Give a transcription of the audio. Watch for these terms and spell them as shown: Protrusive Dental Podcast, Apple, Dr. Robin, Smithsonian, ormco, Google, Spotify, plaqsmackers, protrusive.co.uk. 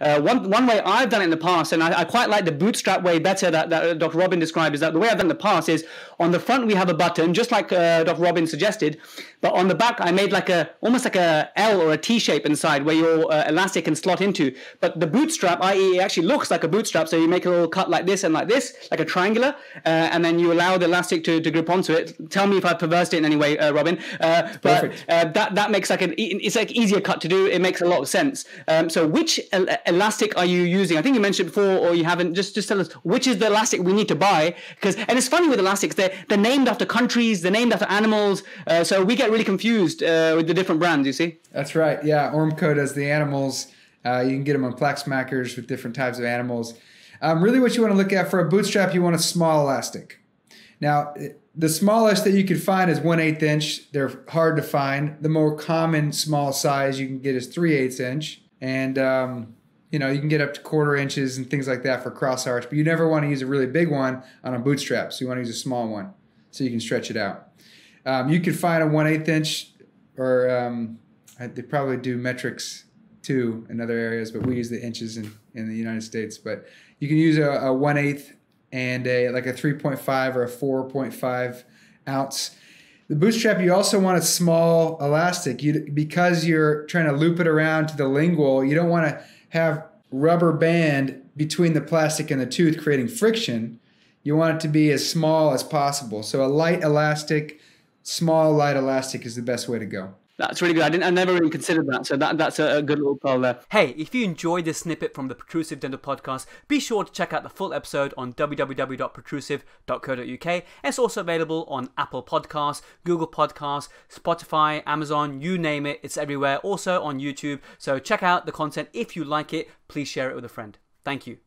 One way I've done it in the past, and I quite like the bootstrap way better that Dr. Robin described, is that the way I've done it in the past is on the front we have a button, just like Dr. Robin suggested, but on the back I made like almost like a L or a T shape inside where your elastic can slot into. But the bootstrap, i.e. it actually looks like a bootstrap, so you make a little cut like this and like this, like a triangular, and then you allow the elastic to grip onto it. Tell me if I've perversed it in any way, Robin. Perfect. But that makes like it's like easier cut to do. It makes a lot of sense. So which elastic are you using? I think you mentioned before, or you haven't. Just tell us which is the elastic we need to buy. And it's funny with elastics, they're named after countries, they're named after animals, so we get really confused with the different brands. You see? That's right. Yeah, Ormco does the animals. You can get them on Plaqsmackers with different types of animals. Really, what you want to look at for a bootstrap, you want a small elastic. Now, the smallest that you can find is 1/8 inch. They're hard to find. The more common small size you can get is 3/8 inch, and you know, you can get up to 1/4 inches and things like that for cross arch, but you never want to use a really big one on a bootstrap. So you want to use a small one so you can stretch it out. You could find a 1/8 inch, or they probably do metrics too in other areas, but we use the inches in the United States. But you can use a 1/8 and like a 3.5 or a 4.5 ounce. The bootstrap, you also want a small elastic. Because you're trying to loop it around to the lingual, you don't want to have rubber band between the plastic and the tooth creating friction. You want it to be as small as possible. So a light elastic, small light elastic is the best way to go. That's really good. I never even considered that. So that's a good little pearl there. Hey, if you enjoyed this snippet from the Protrusive Dental Podcast, be sure to check out the full episode on www.protrusive.co.uk. It's also available on Apple Podcasts, Google Podcasts, Spotify, Amazon, you name it. It's everywhere. Also on YouTube. So check out the content. If you like it, please share it with a friend. Thank you.